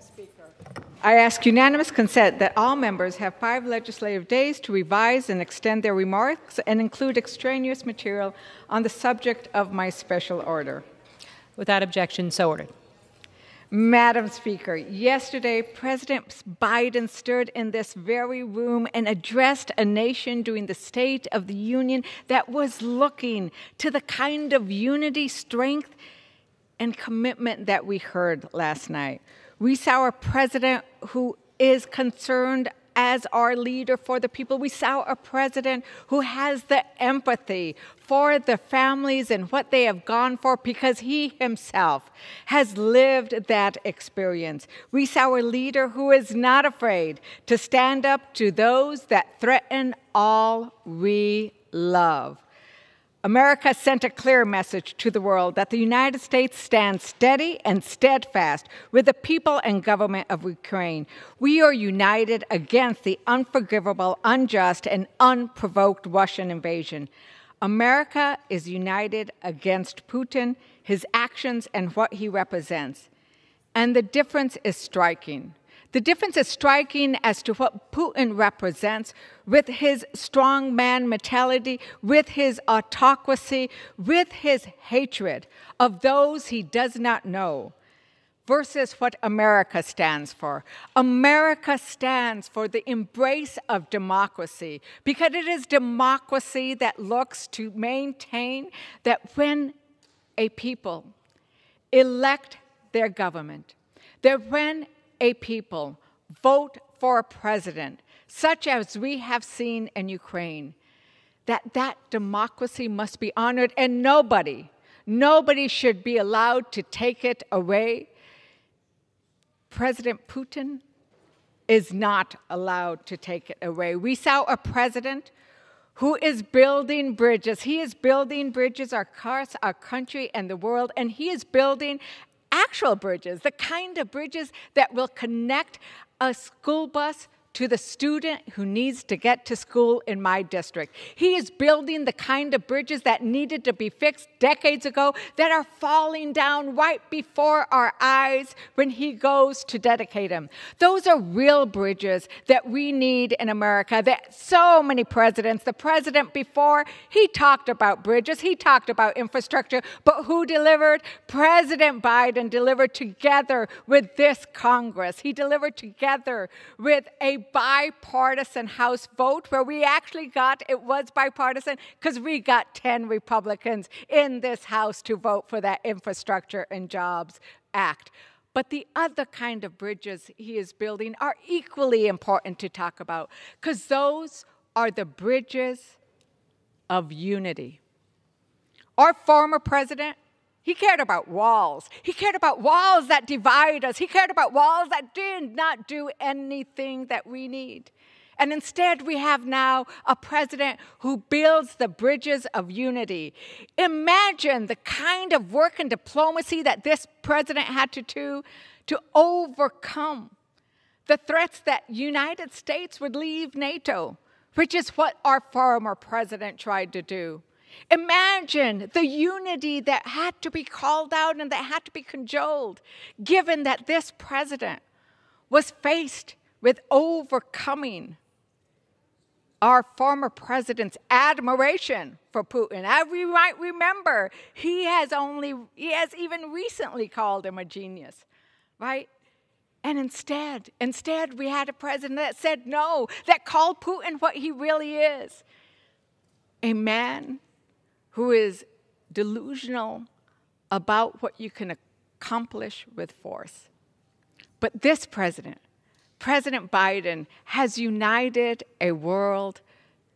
Speaker. I ask unanimous consent that all members have 5 legislative days to revise and extend their remarks and include extraneous material on the subject of my special order. Without objection, so ordered. Madam Speaker, yesterday President Biden stood in this very room and addressed a nation during the State of the Union that was looking to the kind of unity, strength, and commitment that we heard last night. We saw a president who is concerned as our leader for the people. We saw a president who has the empathy for the families and what they have gone for because he himself has lived that experience. We saw a leader who is not afraid to stand up to those that threaten all we love. America sent a clear message to the world that the United States stands steady and steadfast with the people and government of Ukraine. We are united against the unforgivable, unjust, and unprovoked Russian invasion. America is united against Putin, his actions, and what he represents. And the difference is striking. The difference is striking as to what Putin represents with his strongman mentality, with his autocracy, with his hatred of those he does not know, versus what America stands for. America stands for the embrace of democracy, because it is democracy that looks to maintain that when a people elect their government, that when a people vote for a president, such as we have seen in Ukraine, that democracy must be honored, and nobody should be allowed to take it away. President Putin is not allowed to take it away. We saw a president who is building bridges. He is building bridges across our country and the world, and he is building actual bridges, the kind of bridges that will connect a school bus to the student who needs to get to school in my district. He is building the kind of bridges that needed to be fixed decades ago that are falling down right before our eyes when he goes to dedicate them. Those are real bridges that we need in America, that so many presidents, the president before, he talked about bridges, he talked about infrastructure, but who delivered? President Biden delivered together with this Congress. He delivered together with a bipartisan House vote where we actually got, it was bipartisan because we got 10 Republicans in this House to vote for that Infrastructure and Jobs Act. But the other kind of bridges he is building are equally important to talk about because those are the bridges of unity. Our former president, he cared about walls. He cared about walls that divide us. He cared about walls that did not do anything that we need. And instead, we have now a president who builds the bridges of unity. Imagine the kind of work and diplomacy that this president had to do to overcome the threats that the United States would leave NATO, which is what our former president tried to do. Imagine the unity that had to be called out and that had to be cajoled, given that this president was faced with overcoming our former president's admiration for Putin. As we might remember, he has even recently called him a genius, right? And instead we had a president that said no, that called Putin what he really is, a man who is delusional about what you can accomplish with force. But this president, President Biden, has united a world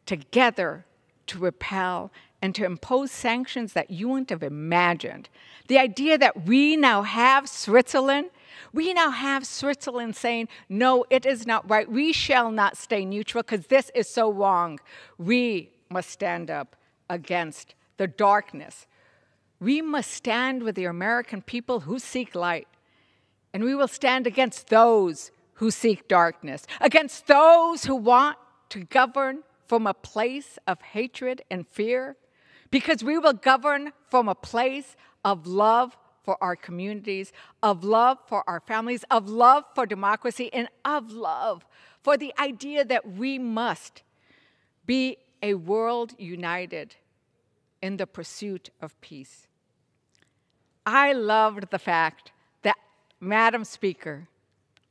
together to repel and to impose sanctions that you wouldn't have imagined. The idea that we now have Switzerland, saying, no, it is not right. We shall not stay neutral because this is so wrong. We must stand up against the darkness. We must stand with the American people who seek light, and we will stand against those who seek darkness, against those who want to govern from a place of hatred and fear, because we will govern from a place of love, for our communities, of love for our families, of love for democracy, and of love for the idea that we must be a world united in the pursuit of peace. I loved the fact that, Madam Speaker,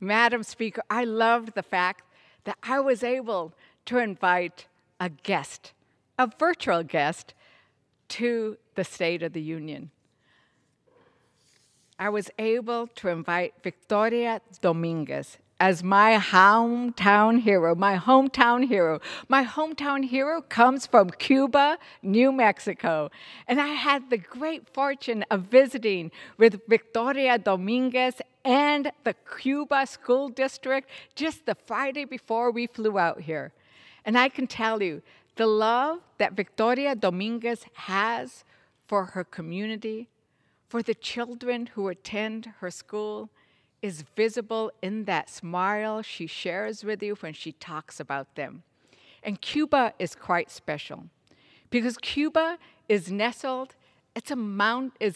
I loved the fact that I was able to invite a guest, a virtual guest, to the State of the Union. I was able to invite Victoria Dominguez as my hometown hero. My hometown hero comes from Cuba, New Mexico. And I had the great fortune of visiting with Victoria Dominguez and the Cuba School District just the Friday before we flew out here. And I can tell you, the love that Victoria Dominguez has for her community, for the children who attend her school, is visible in that smile she shares with you when she talks about them. And Cuba is quite special because Cuba is nestled, it's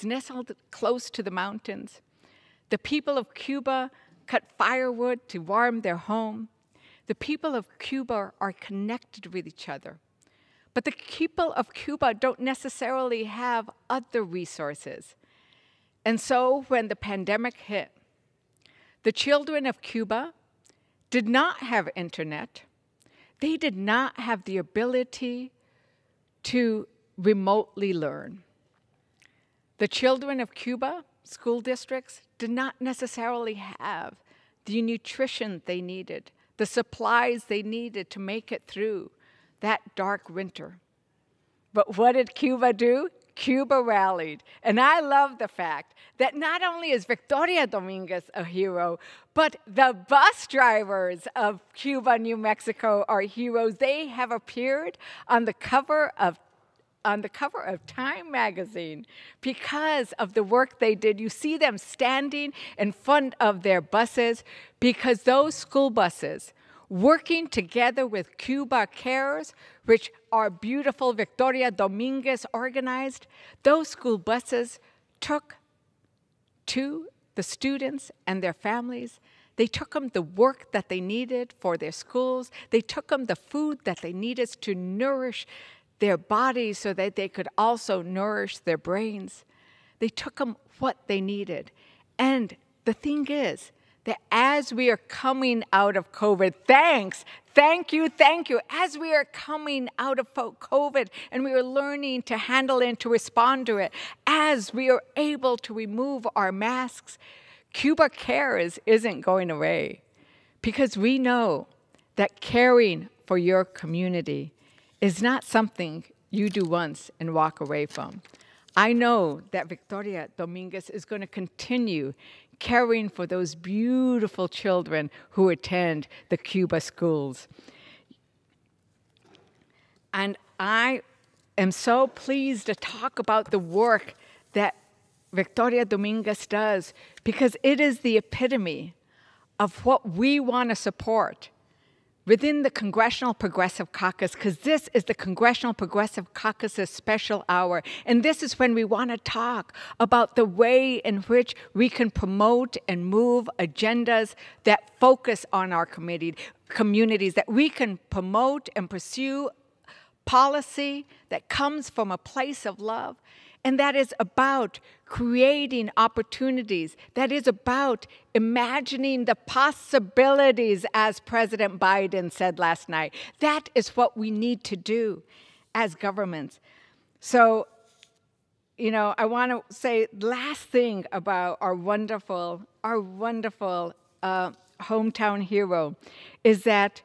nestled close to the mountains. The people of Cuba cut firewood to warm their home. The people of Cuba are connected with each other. But the people of Cuba don't necessarily have other resources. And so when the pandemic hit, the children of Cuba did not have internet. They did not have the ability to remotely learn. The children of Cuba school districts did not necessarily have the nutrition they needed, the supplies they needed to make it through that dark winter. But what did Cuba do? Cuba rallied, and I love the fact that not only is Victoria Dominguez a hero, but the bus drivers of Cuba, New Mexico are heroes. They have appeared on the cover of Time magazine because of the work they did. You see them standing in front of their buses because those school buses, working together with Cuba Cares, which our beautiful Victoria Dominguez organized, those school buses took to the students and their families. They took them the work that they needed for their schools. They took them the food that they needed to nourish their bodies so that they could also nourish their brains. They took them what they needed. And the thing is, that as we are coming out of COVID, thank you. As we are coming out of COVID and we are learning to handle and to respond to it, as we are able to remove our masks, Cuba Cares isn't going away because we know that caring for your community is not something you do once and walk away from. I know that Victoria Dominguez is going to continue caring for those beautiful children who attend the Cuba schools. And I am so pleased to talk about the work that Victoria Dominguez does because it is the epitome of what we want to support within the Congressional Progressive Caucus, because this is the Congressional Progressive Caucus's special hour. And this is when we want to talk about the way in which we can promote and move agendas that focus on our communities, that we can promote and pursue policy that comes from a place of love. And that is about creating opportunities. That is about imagining the possibilities, as President Biden said last night. That is what we need to do as governments. So, you know, I want to say last thing about our wonderful hometown hero is that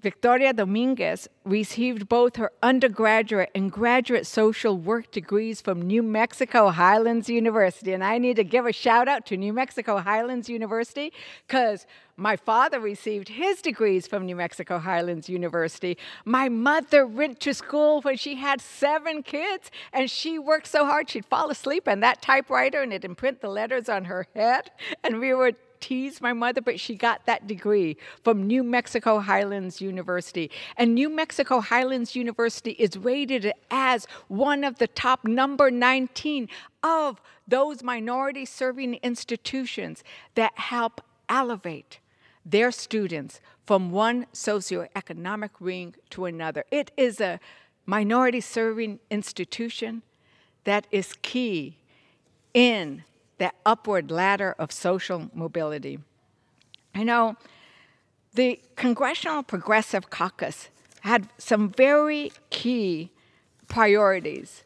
Victoria Dominguez received both her undergraduate and graduate social work degrees from New Mexico Highlands University. And I need to give a shout out to New Mexico Highlands University because my father received his degrees from New Mexico Highlands University. My mother went to school when she had 7 kids and she worked so hard she'd fall asleep on that typewriter and it'd imprint the letters on her head. And we were tease my mother, but she got that degree from New Mexico Highlands University. And New Mexico Highlands University is rated as one of the top number 19 of those minority-serving institutions that help elevate their students from one socioeconomic ring to another. It is a minority-serving institution that is key in that upward ladder of social mobility. I know the Congressional Progressive Caucus had some very key priorities,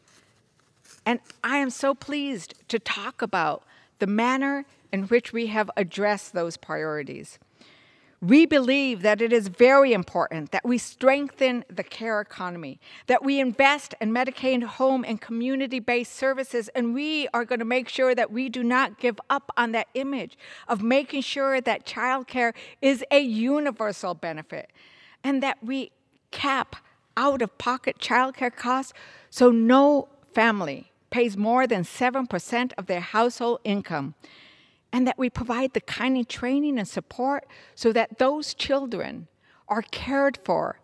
and I am so pleased to talk about the manner in which we have addressed those priorities. We believe that it is very important that we strengthen the care economy, that we invest in Medicaid, home, and community-based services, and we are going to make sure that we do not give up on that image of making sure that childcare is a universal benefit, and that we cap out-of-pocket childcare costs so no family pays more than 7% of their household income, and that we provide the kind of training and support so that those children are cared for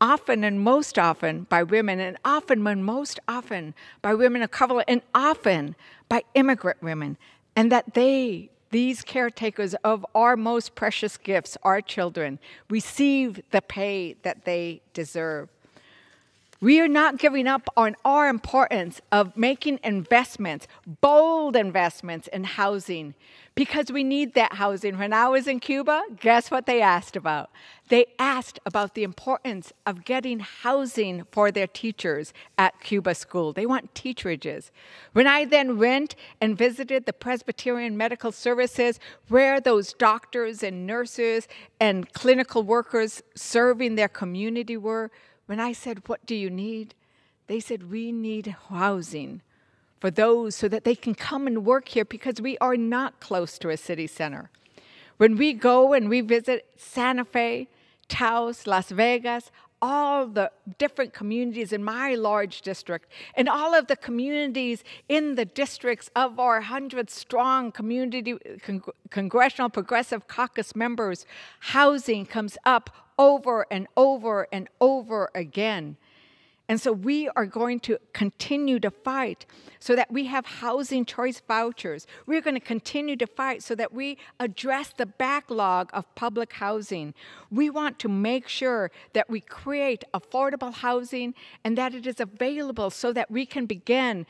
often and most often by women, and often and most often by women of color, and often by immigrant women, and that they, these caretakers of our most precious gifts, our children, receive the pay that they deserve. We are not giving up on our importance of making investments, bold investments in housing, because we need that housing. When I was in Cuba, guess what they asked about? They asked about the importance of getting housing for their teachers at Cuba School. They want teacherages. When I then went and visited the Presbyterian Medical Services, where those doctors and nurses and clinical workers serving their community were, when I said, what do you need? They said, we need housing for those so that they can come and work here because we are not close to a city center. When we go and we visit Santa Fe, Taos, Las Vegas, all the different communities in my large district, and all of the communities in the districts of our 100-strong community Congressional Progressive Caucus members, housing comes up over and over and over again. And so we are going to continue to fight so that we have housing choice vouchers. We're going to continue to fight so that we address the backlog of public housing. We want to make sure that we create affordable housing and that it is available so that we can begin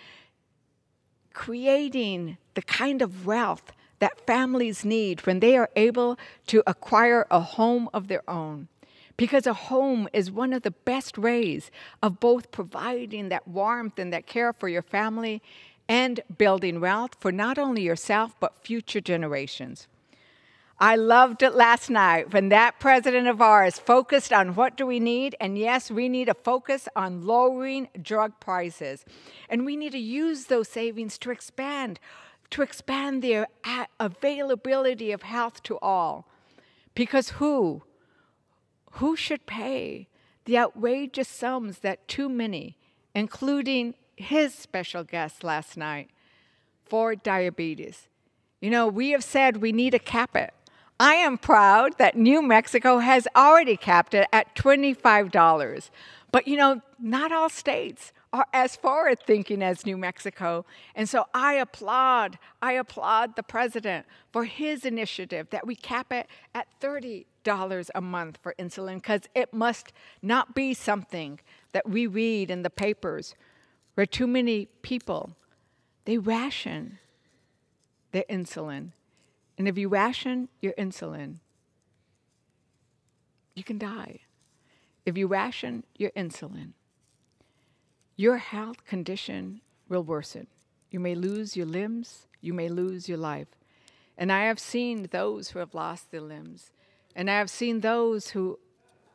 creating the kind of wealth that families need when they are able to acquire a home of their own. Because a home is one of the best ways of both providing that warmth and that care for your family and building wealth for not only yourself, but future generations. I loved it last night when that president of ours focused on what do we need, and yes, we need a focus on lowering drug prices. And we need to use those savings to expand the availability of health to all. Because who should pay the outrageous sums that too many, including his special guest last night, for diabetes? You know, we have said we need to cap it. I am proud that New Mexico has already capped it at $25. But, you know, not all states are as forward-thinking as New Mexico. And so I applaud the president for his initiative that we cap it at $30 a month for insulin, because it must not be something that we read in the papers where too many people, they ration their insulin. And if you ration your insulin, you can die. If you ration your insulin, your health condition will worsen. You may lose your limbs, you may lose your life. And I have seen those who have lost their limbs, and I have seen those who,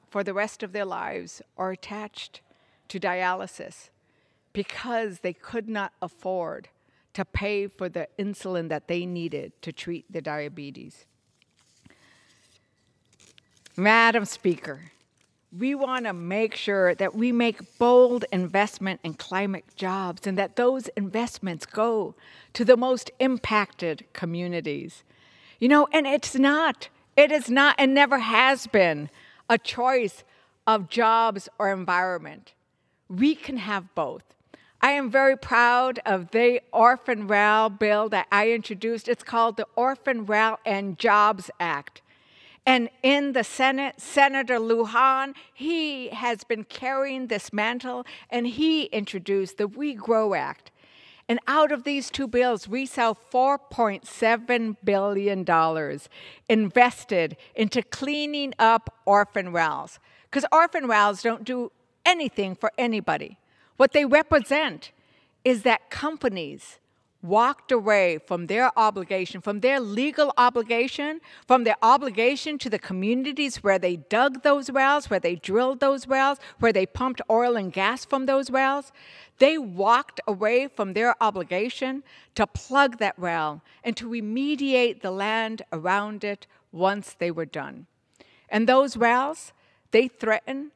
for the rest of their lives, are attached to dialysis because they could not afford to pay for the insulin that they needed to treat their diabetes. Madam Speaker, we want to make sure that we make bold investment in climate jobs and that those investments go to the most impacted communities. You know, and it is not, and never has been, a choice of jobs or environment. We can have both. I am very proud of the Orphan Rail bill that I introduced. It's called the Orphan Rail and Jobs Act. And in the Senate, Senator Lujan, he has been carrying this mantle, and he introduced the Re-Grow Act. And out of these two bills, we saw $4.7 billion invested into cleaning up orphan rails, because orphan rails don't do anything for anybody. What they represent is that companies walked away from their obligation, from their legal obligation, from their obligation to the communities where they dug those wells, where they drilled those wells, where they pumped oil and gas from those wells. They walked away from their obligation to plug that well and to remediate the land around it once they were done. And those wells, they threaten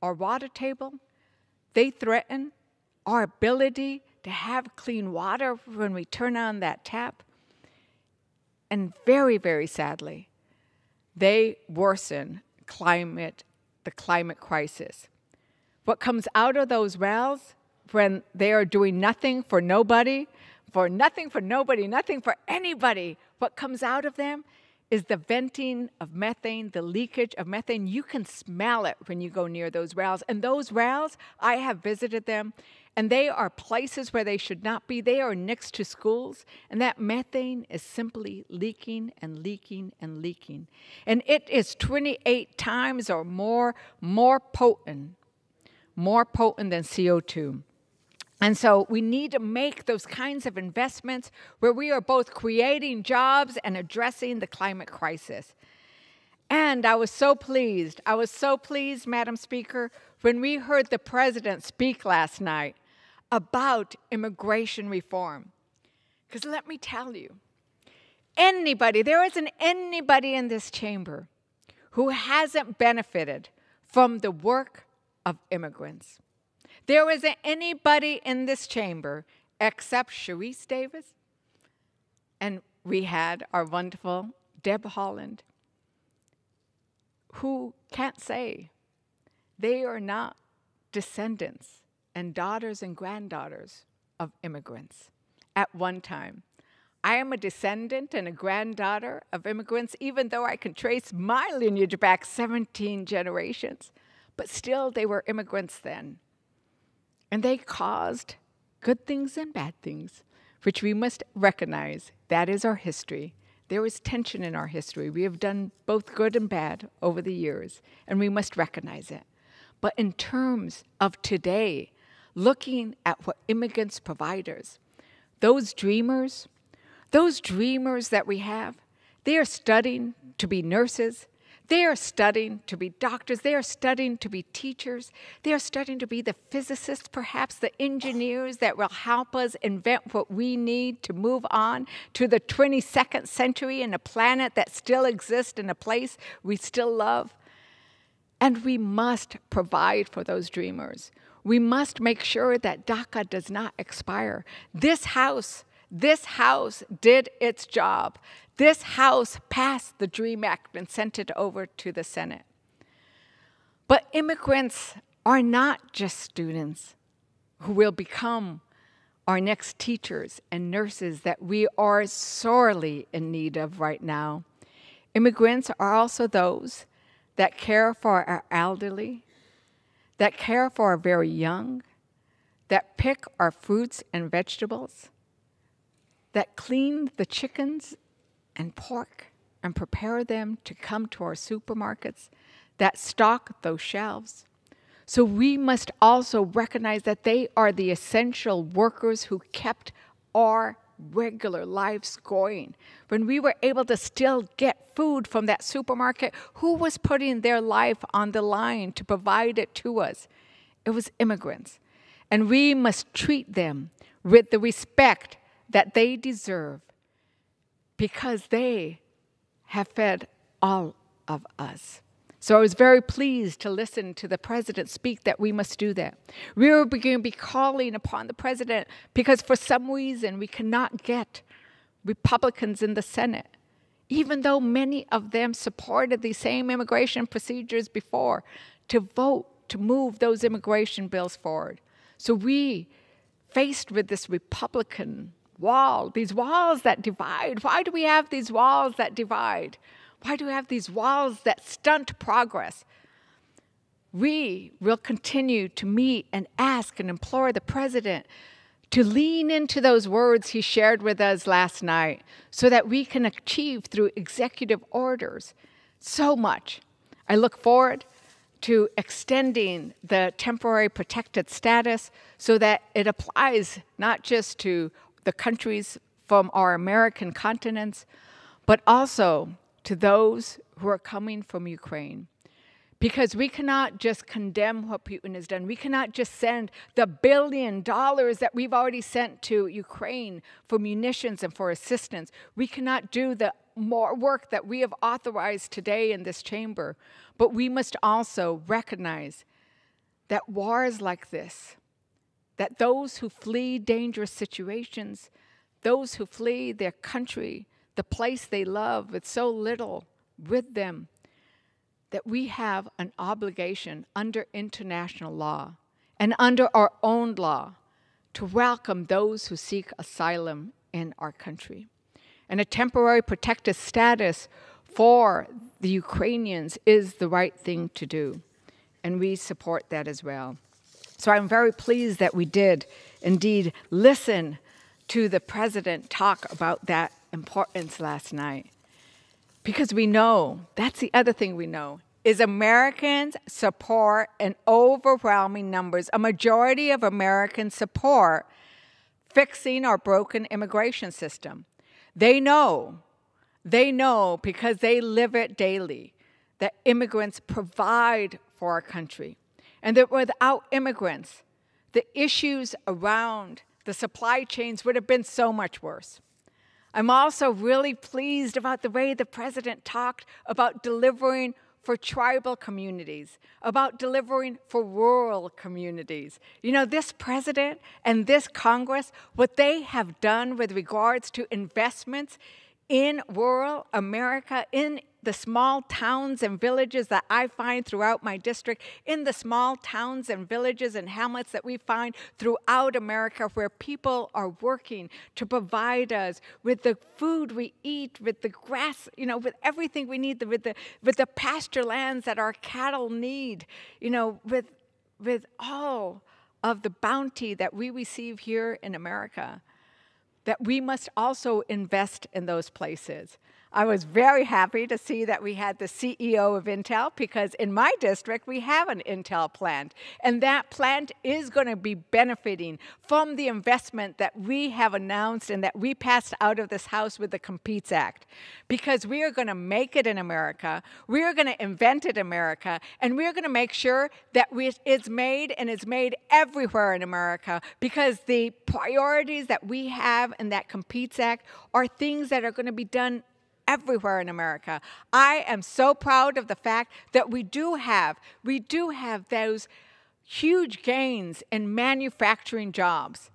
our water table. They threaten our ability to have clean water when we turn on that tap. And very, very sadly, they worsen the climate crisis. What comes out of those wells when they are doing nothing for nobody, nothing for anybody, what comes out of them is the venting of methane, the leakage of methane. You can smell it when you go near those wells. And those wells, I have visited them, and they are places where they should not be. They are next to schools, and that methane is simply leaking and leaking and leaking. And it is 28 times or more potent than CO2. And so we need to make those kinds of investments where we are both creating jobs and addressing the climate crisis. And I was so pleased, Madam Speaker, when we heard the President speak last night about immigration reform. Because let me tell you, there isn't anybody in this chamber who hasn't benefited from the work of immigrants. There isn't anybody in this chamber except Sharice Davis, and we had our wonderful Deb Holland, who can't say they are not descendants and daughters and granddaughters of immigrants at one time. I am a descendant and a granddaughter of immigrants, even though I can trace my lineage back 17 generations, but still they were immigrants then. And they caused good things and bad things, which we must recognize. That is our history. There is tension in our history. We have done both good and bad over the years, and we must recognize it. But in terms of today, looking at what immigrants provide us, those dreamers that we have, they are studying to be nurses. They are studying to be doctors. They are studying to be teachers. They are studying to be the physicists, perhaps the engineers that will help us invent what we need to move on to the 22nd century and a planet that still exists and a place we still love. And we must provide for those dreamers. We must make sure that DACA does not expire. This House did its job. This House passed the DREAM Act and sent it over to the Senate. But immigrants are not just students who will become our next teachers and nurses that we are sorely in need of right now. Immigrants are also those that care for our elderly, that care for our very young, that pick our fruits and vegetables, that clean the chickens and pork and prepare them to come to our supermarkets, that stock those shelves. So we must also recognize that they are the essential workers who kept our regular lives going. When we were able to still get food from that supermarket, who was putting their life on the line to provide it to us? It was immigrants. And we must treat them with the respect that they deserve, because they have fed all of us. So I was very pleased to listen to the President speak that we must do that. We are going to be calling upon the President because for some reason we cannot get Republicans in the Senate, even though many of them supported these same immigration procedures before, to vote to move those immigration bills forward. So we, faced with this Republican wall, these walls that divide, why do we have these walls that divide? Why do we have these walls that stunt progress? We will continue to meet and ask and implore the president to lean into those words he shared with us last night so that we can achieve through executive orders so much. I look forward to extending the temporary protected status so that it applies not just to the countries from our American continents, but also to those who are coming from Ukraine. Because we cannot just condemn what Putin has done. We cannot just send the $1 billion that we've already sent to Ukraine for munitions and for assistance. We cannot do the more work that we have authorized today in this chamber. But we must also recognize that wars like this, that those who flee dangerous situations, those who flee their country, the place they love with so little with them, that we have an obligation under international law and under our own law to welcome those who seek asylum in our country. And a temporary protected status for the Ukrainians is the right thing to do. And we support that as well. So I'm very pleased that we did indeed listen to the president talk about that importance last night. Because we know, that's the other thing we know, is Americans support in overwhelming numbers, a majority of Americans support fixing our broken immigration system. They know because they live it daily, that immigrants provide for our country. And that without immigrants, the issues around the supply chains would have been so much worse. I'm also really pleased about the way the president talked about delivering for tribal communities, about delivering for rural communities. You know, this president and this Congress, what they have done with regards to investments in rural America, in the small towns and villages that I find throughout my district, in the small towns and villages and hamlets that we find throughout America where people are working to provide us with the food we eat, with the grass, you know, with everything we need, with the pasture lands that our cattle need, you know, with all of the bounty that we receive here in America, that we must also invest in those places. I was very happy to see that we had the CEO of Intel because in my district, we have an Intel plant. And that plant is going to be benefiting from the investment that we have announced and that we passed out of this house with the COMPETES Act. Because we are going to make it in America, we are going to invent it in America, and we are going to make sure that it's made and it's made everywhere in America because the priorities that we have in that COMPETES Act are things that are going to be done everywhere in America. I am so proud of the fact that we do have those huge gains in manufacturing jobs.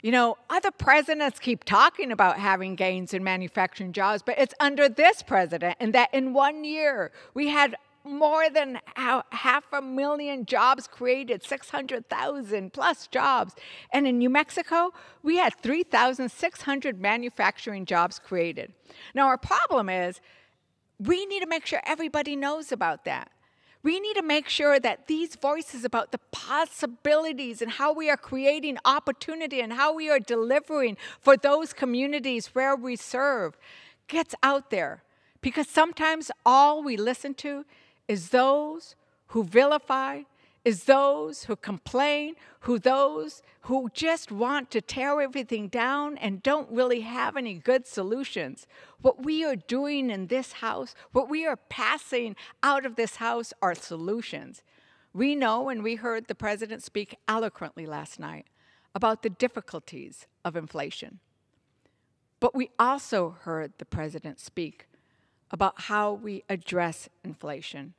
You know, other presidents keep talking about having gains in manufacturing jobs, but it's under this president, and that in 1 year we had more than 500,000 jobs created, 600,000 plus jobs. And in New Mexico, we had 3,600 manufacturing jobs created. Now, our problem is we need to make sure everybody knows about that. We need to make sure that these voices about the possibilities and how we are creating opportunity and how we are delivering for those communities where we serve gets out there. Because sometimes all we listen to is those who vilify, is those who complain, those who just want to tear everything down and don't really have any good solutions. What we are doing in this house, what we are passing out of this house are solutions. We know, and we heard the president speak eloquently last night about the difficulties of inflation. But we also heard the president speak about how we address inflation.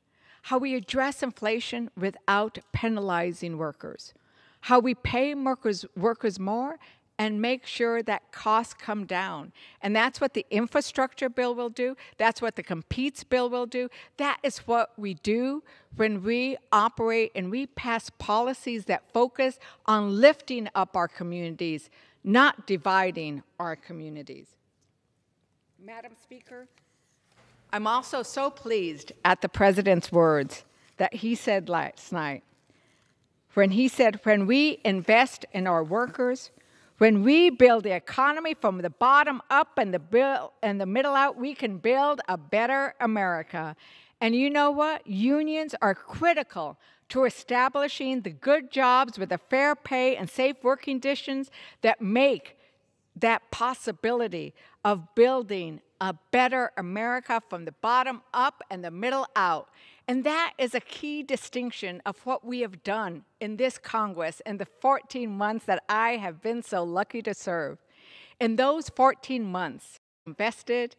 How we address inflation without penalizing workers. How we pay workers more and make sure that costs come down. And that's what the infrastructure bill will do. That's what the COMPETES bill will do. That is what we do when we operate and we pass policies that focus on lifting up our communities, not dividing our communities. Madam Speaker, I'm also so pleased at the President's words that he said last night, when he said, when we invest in our workers, when we build the economy from the bottom up and the middle out, we can build a better America. And you know what? Unions are critical to establishing the good jobs with the fair pay and safe working conditions that make that possibility of building a better America from the bottom up and the middle out. And that is a key distinction of what we have done in this Congress in the 14 months that I have been so lucky to serve. In those 14 months, invested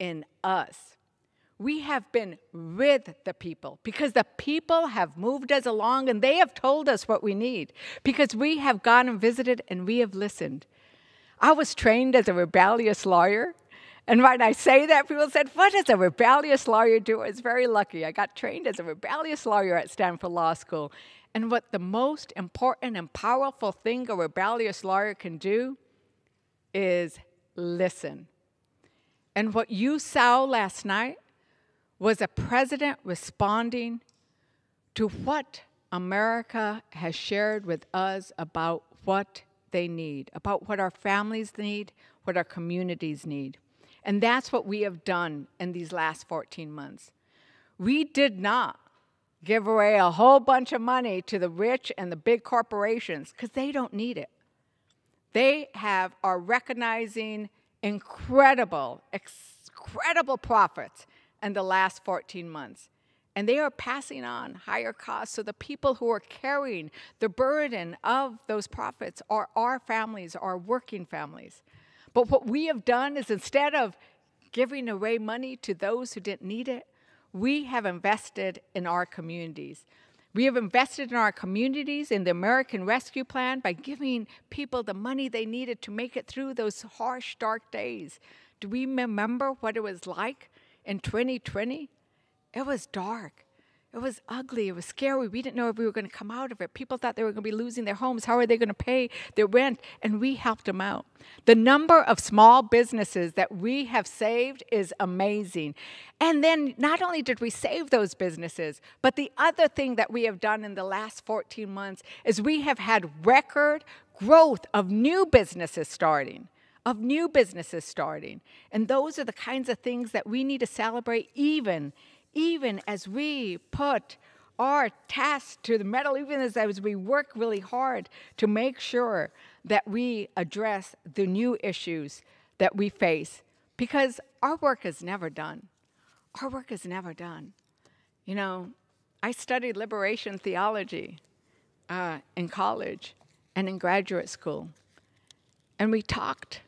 in us. We have been with the people because the people have moved us along and they have told us what we need because we have gone and visited and we have listened. I was trained as a rebellious lawyer. And when I say that, people said, what does a rebellious lawyer do? I was very lucky. I got trained as a rebellious lawyer at Stanford Law School. And what the most important and powerful thing a rebellious lawyer can do is listen. And what you saw last night was a president responding to what America has shared with us about what they need, about what our families need, what our communities need. And that's what we have done in these last 14 months. We did not give away a whole bunch of money to the rich and the big corporations because they don't need it. They are recognizing incredible profits in the last 14 months. And they are passing on higher costs so the people who are carrying the burden of those profits are our families, our working families. But what we have done is instead of giving away money to those who didn't need it, we have invested in our communities. We have invested in our communities in the American Rescue Plan by giving people the money they needed to make it through those harsh, dark days. Do we remember what it was like in 2020? It was dark. It was ugly. It was scary. We didn't know if we were going to come out of it. People thought they were going to be losing their homes. How are they going to pay their rent? And we helped them out. The number of small businesses that we have saved is amazing. And then not only did we save those businesses, but the other thing that we have done in the last 14 months is we have had record growth of new businesses starting. And those are the kinds of things that we need to celebrate even as we put our task to the metal, even as we work really hard to make sure that we address the new issues that we face. Because our work is never done. Our work is never done. You know, I studied liberation theology in college and in graduate school. And we talked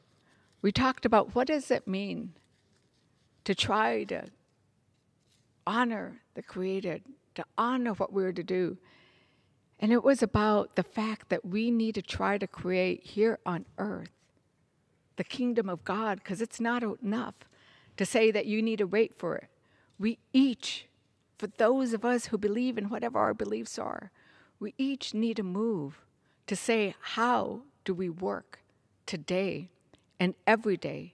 about what does it mean to try to honor the created, to honor what we were to do. And it was about the fact that we need to try to create here on earth the kingdom of God, because it's not enough to say that you need to wait for it. We each, for those of us who believe in whatever our beliefs are, we each need to move to say, how do we work today and every day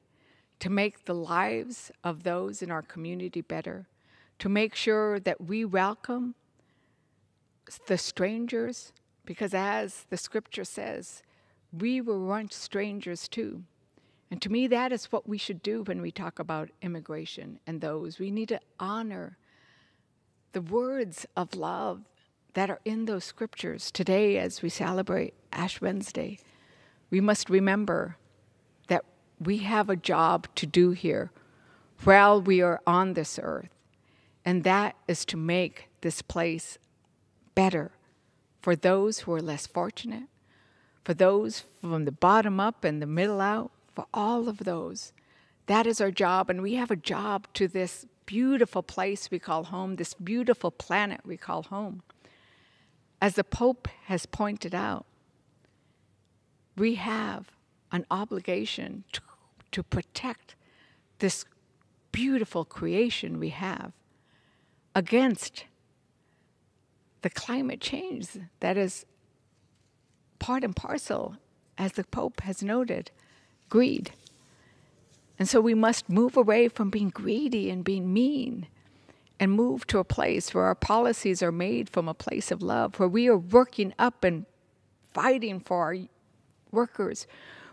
to make the lives of those in our community better? To make sure that we welcome the strangers, because as the scripture says, we were once strangers too. And to me, that is what we should do when we talk about immigration and those. We need to honor the words of love that are in those scriptures. Today, as we celebrate Ash Wednesday, we must remember that we have a job to do here while we are on this earth. And that is to make this place better for those who are less fortunate, for those from the bottom up and the middle out, for all of those. That is our job, and we have a job to this beautiful place we call home, this beautiful planet we call home. As the Pope has pointed out, we have an obligation to protect this beautiful creation we have against the climate change that is part and parcel, as the Pope has noted, greed. And so we must move away from being greedy and being mean and move to a place where our policies are made from a place of love, where we are working up and fighting for our workers.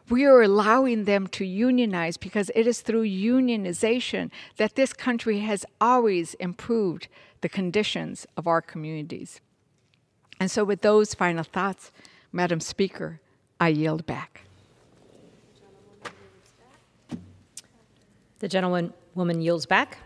We are allowing them to unionize, because it is through unionization that this country has always improved the conditions of our communities. And so with those final thoughts, Madam Speaker, I yield back. The gentlewoman yields back.